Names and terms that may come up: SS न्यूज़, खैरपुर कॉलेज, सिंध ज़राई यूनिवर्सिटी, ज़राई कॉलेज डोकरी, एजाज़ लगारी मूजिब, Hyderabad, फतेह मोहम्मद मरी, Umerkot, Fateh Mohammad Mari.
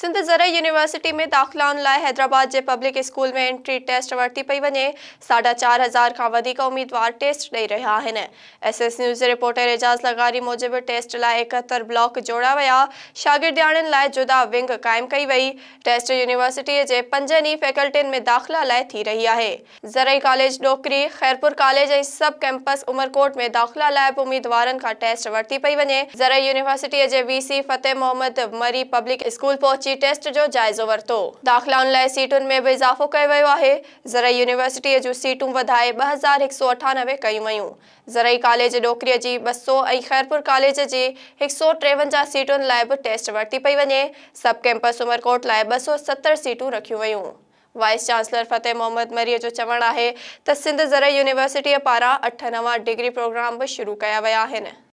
सिंध ज़राई यूनिवर्सिटी में दाख़िलाउनि लाइ हैदराबाद के पब्लिक स्कूल में एंट्री टेस्ट वरती पई वञे। 4,500 का वधिक उम्मीदवार टेस्ट ॾेई रहा आहिनि। SS न्यूज़ reporter एजाज़ लगारी मूजिब टेस्ट लाइ 71 ब्लॉक जोड़ा वया। शागिर्दियाणियुनि लाइ जुदा विंग कायम कई वई। टेस्ट यूनिवर्सिटी के 5 फैकल्टियुनि में दाख़िला लाइ थी रही है। ज़राई कॉलेज डोकरी, खैरपुर कॉलेज ऐं सब कैंपस उमरकोट में दाख़िला लाइ उम्मीदवारनि का टेस्ट वरती पई वञे। ज़राई यूनिवर्सिटी के VC फतेह मोहम्मद मरी public school पहुंची टेस्ट जो जायजो वरतो। दाख़िलाउनि लाइ सीटुनि में बि इज़ाफ़ो कयो वियो आहे। ज़राई यूनिवर्सिटीअ जूं सीटूं वधाए 2198 कयूं वयूं। ज़राई कॉलेज डोकरीअ जी 200 ऐं खैरपुर कॉलेज जी 153 सीटुनि लाइ बि टेस्ट वरती पई वञे। सब कैंपस उमरकोट लाइ 270 सीटूं रखियूं वयूं। वाइस चांसलर फतेह मोहम्मद मरीअ जो चवणु आहे त सिंध ज़राई यूनिवर्सिटीअ पारां 8 नवां डिग्री प्रोग्राम बि शुरू कया विया आहिनि।